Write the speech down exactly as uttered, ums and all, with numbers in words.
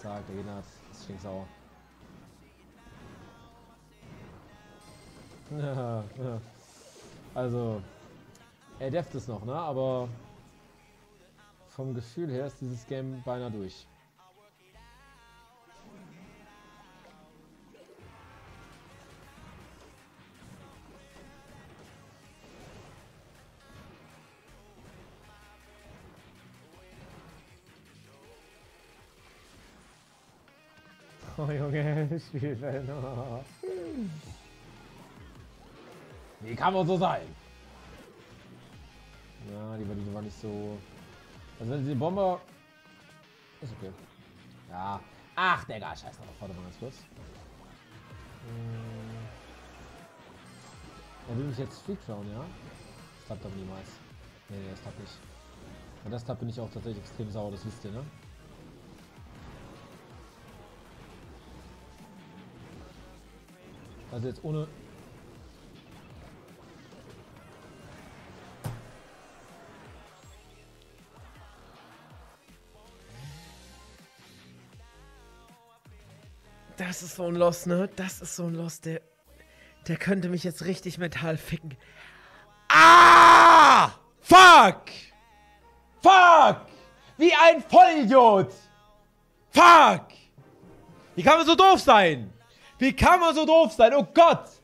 Zack, der Gegner ist stinksauer. Ja, ja. Also, er deft es noch, ne? Aber vom Gefühl her ist dieses Game beinahe durch. Oh Junge, das Spiel fällt noch. Wie kann man so sein? Ja, die war, die war nicht so... Also die Bomber... Ist okay. Ja. Ach, der Digga, scheiß drauf. Warte mal ganz kurz. Er will mich jetzt freakschauen, ja? Das klappt doch niemals. Nee, nee, das klappt nicht. Bei das klappt bin ich auch tatsächlich extrem sauer, das wisst ihr, ne? Also jetzt ohne... Das ist so ein Loss, ne? Das ist so ein Loss, der... Der könnte mich jetzt richtig mental ficken. Ah! Fuck! Fuck! Wie ein Vollidiot! Fuck! Wie kann man so doof sein? Wie kann man so doof sein? Oh Gott!